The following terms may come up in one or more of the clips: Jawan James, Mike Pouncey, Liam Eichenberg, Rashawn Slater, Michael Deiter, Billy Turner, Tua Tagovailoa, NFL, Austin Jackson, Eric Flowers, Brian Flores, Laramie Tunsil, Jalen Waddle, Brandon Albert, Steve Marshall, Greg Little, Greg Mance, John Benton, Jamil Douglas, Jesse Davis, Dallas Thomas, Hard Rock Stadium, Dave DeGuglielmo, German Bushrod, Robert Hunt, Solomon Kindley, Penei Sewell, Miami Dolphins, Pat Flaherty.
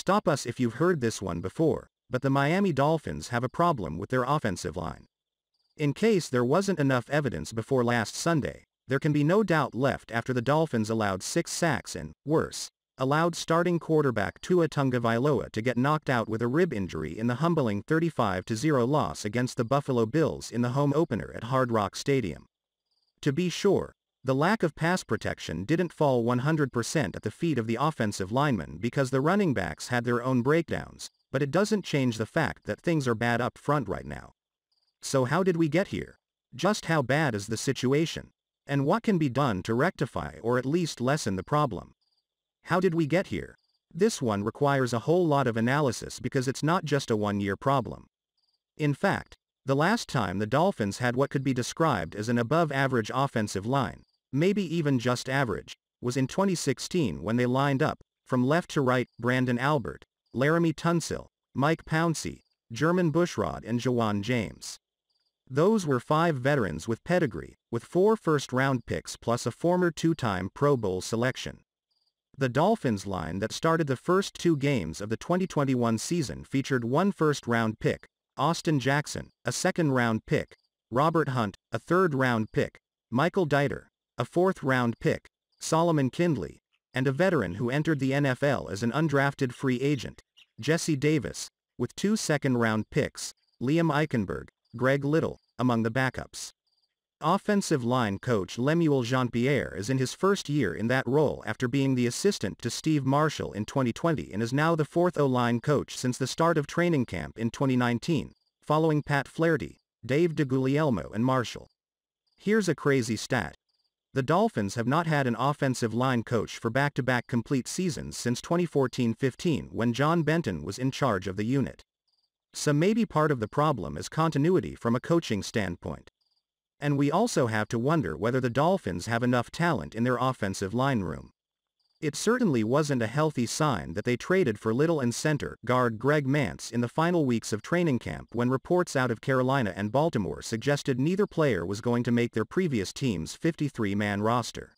Stop us if you've heard this one before, but the Miami Dolphins have a problem with their offensive line. In case there wasn't enough evidence before last Sunday, there can be no doubt left after the Dolphins allowed 6 sacks and, worse, allowed starting quarterback Tua Tagovailoa to get knocked out with a rib injury in the humbling 35-0 loss against the Buffalo Bills in the home opener at Hard Rock Stadium. To be sure, the lack of pass protection didn't fall 100% at the feet of the offensive linemen because the running backs had their own breakdowns, but it doesn't change the fact that things are bad up front right now. So how did we get here? Just how bad is the situation? And what can be done to rectify or at least lessen the problem? How did we get here? This one requires a whole lot of analysis because it's not just a one-year problem. In fact, the last time the Dolphins had what could be described as an above-average offensive line, maybe even just average, was in 2016 when they lined up, from left to right, Brandon Albert, Laramie Tunsil, Mike Pouncey, German Bushrod and Jawan James. Those were 5 veterans with pedigree, with 4 first-round picks plus a former 2-time Pro Bowl selection. The Dolphins line that started the first 2 games of the 2021 season featured 1 first-round pick, Austin Jackson, a second-round pick, Robert Hunt, a third-round pick, Michael Deiter, a fourth-round pick, Solomon Kindley, and a veteran who entered the NFL as an undrafted free agent, Jesse Davis, with 2 second-round picks, Liam Eichenberg, Greg Little, among the backups. Offensive line coach Lemuel Jean-Pierre is in his first year in that role after being the assistant to Steve Marshall in 2020 and is now the 4th O-line coach since the start of training camp in 2019, following Pat Flaherty, Dave DeGuglielmo and Marshall. Here's a crazy stat. The Dolphins have not had an offensive line coach for back-to-back complete seasons since 2014-15 when John Benton was in charge of the unit. So maybe part of the problem is continuity from a coaching standpoint. And we also have to wonder whether the Dolphins have enough talent in their offensive line room. It certainly wasn't a healthy sign that they traded for Little and center guard Greg Mance in the final weeks of training camp when reports out of Carolina and Baltimore suggested neither player was going to make their previous team's 53-man roster.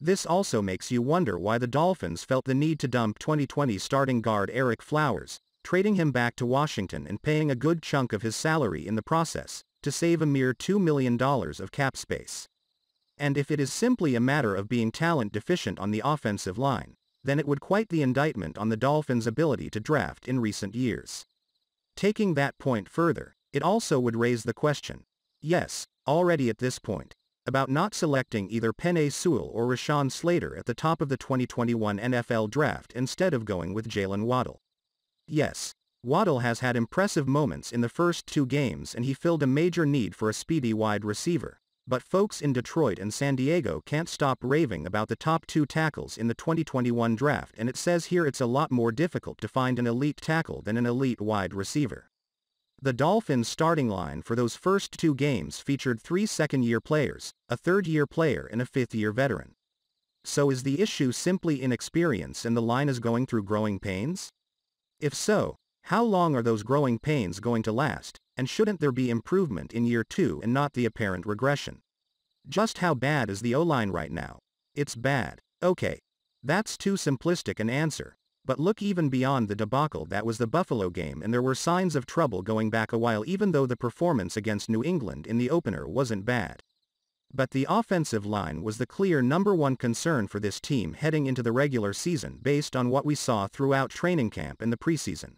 This also makes you wonder why the Dolphins felt the need to dump 2020 starting guard Eric Flowers, trading him back to Washington and paying a good chunk of his salary in the process, to save a mere $2 million of cap space. And if it is simply a matter of being talent deficient on the offensive line, then it would quite the indictment on the Dolphins' ability to draft in recent years. Taking that point further, it also would raise the question, yes, already at this point, about not selecting either Penei Sewell or Rashawn Slater at the top of the 2021 NFL draft instead of going with Jalen Waddle. Yes, Waddle has had impressive moments in the first 2 games and he filled a major need for a speedy wide receiver, but folks in Detroit and San Diego can't stop raving about the top 2 tackles in the 2021 draft, and it says here it's a lot more difficult to find an elite tackle than an elite wide receiver. The Dolphins' starting line for those first 2 games featured 3 second-year players, a third-year player and a fifth-year veteran. So is the issue simply inexperience and the line is going through growing pains? If so, how long are those growing pains going to last, and shouldn't there be improvement in year 2 and not the apparent regression? Just how bad is the O-line right now? It's bad. Okay. That's too simplistic an answer, but look even beyond the debacle that was the Buffalo game, and there were signs of trouble going back a while even though the performance against New England in the opener wasn't bad. But the offensive line was the clear #1 concern for this team heading into the regular season based on what we saw throughout training camp and the preseason.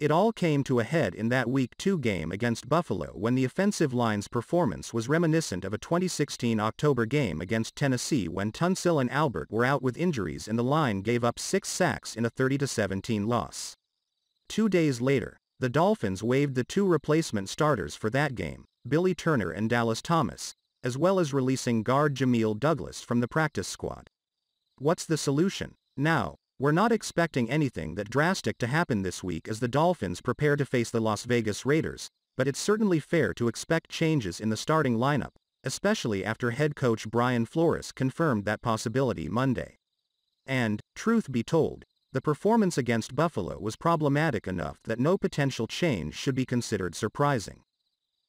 It all came to a head in that Week 2 game against Buffalo when the offensive line's performance was reminiscent of a 2016 October game against Tennessee when Tunsil and Albert were out with injuries and the line gave up 6 sacks in a 30-17 loss. 2 days later, the Dolphins waived the 2 replacement starters for that game, Billy Turner and Dallas Thomas, as well as releasing guard Jamil Douglas from the practice squad. What's the solution? Now, we're not expecting anything that drastic to happen this week as the Dolphins prepare to face the Las Vegas Raiders, but it's certainly fair to expect changes in the starting lineup, especially after head coach Brian Flores confirmed that possibility Monday. And, truth be told, the performance against Buffalo was problematic enough that no potential change should be considered surprising.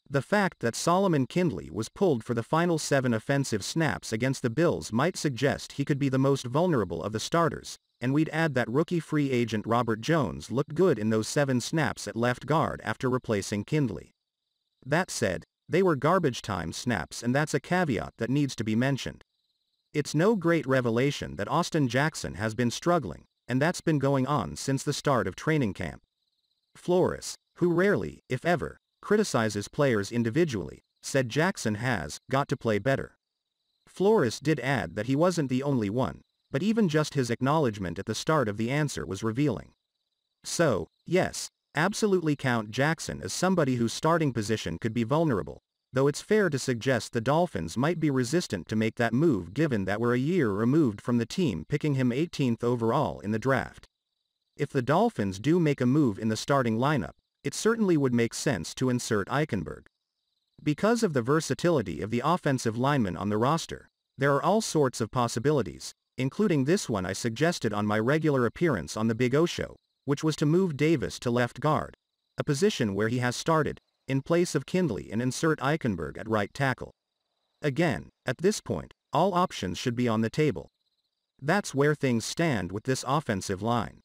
The fact that Solomon Kindley was pulled for the final 7 offensive snaps against the Bills might suggest he could be the most vulnerable of the starters, and we'd add that rookie free agent Robert Jones looked good in those 7 snaps at left guard after replacing Kindley. That said, they were garbage time snaps, and that's a caveat that needs to be mentioned. It's no great revelation that Austin Jackson has been struggling, and that's been going on since the start of training camp. Flores, who rarely, if ever, criticizes players individually, said Jackson has got to play better. Flores did add that he wasn't the only one, but even just his acknowledgement at the start of the answer was revealing. So, yes, absolutely count Jackson as somebody whose starting position could be vulnerable, though it's fair to suggest the Dolphins might be resistant to make that move given that we're a year removed from the team picking him 18th overall in the draft. If the Dolphins do make a move in the starting lineup, it certainly would make sense to insert Eichenberg. Because of the versatility of the offensive linemen on the roster, there are all sorts of possibilities, including this one I suggested on my regular appearance on the Big O Show, which was to move Davis to left guard, a position where he has started, in place of Kindley, and insert Eichenberg at right tackle. Again, at this point, all options should be on the table. That's where things stand with this offensive line.